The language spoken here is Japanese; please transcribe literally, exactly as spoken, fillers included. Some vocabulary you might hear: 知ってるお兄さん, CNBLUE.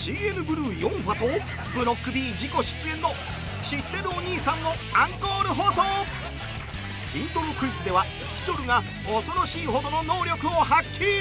シーエヌ ブルーよん波とブロック B 自己出演の知ってるお兄さんのアンコール放送。イントロクイズではヒチョルが恐ろしいほどの能力を発揮。